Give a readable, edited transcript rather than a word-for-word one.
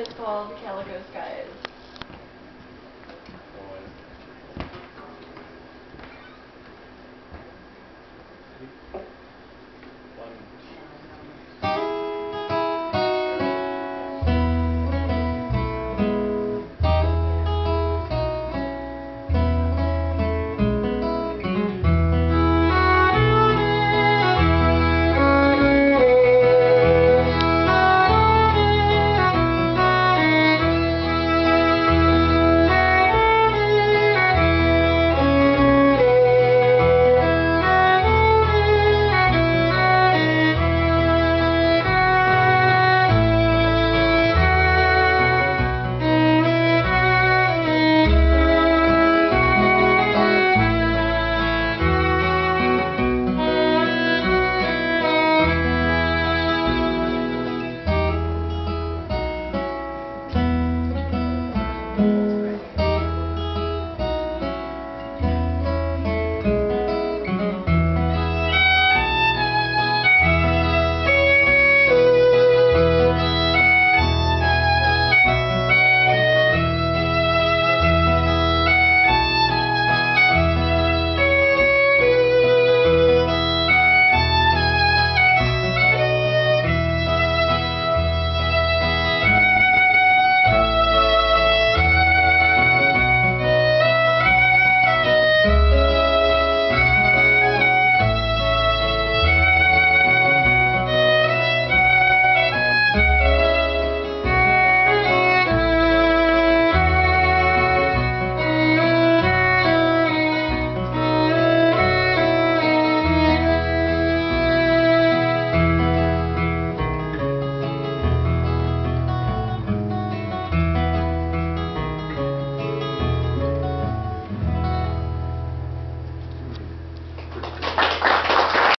is called Calico Skies.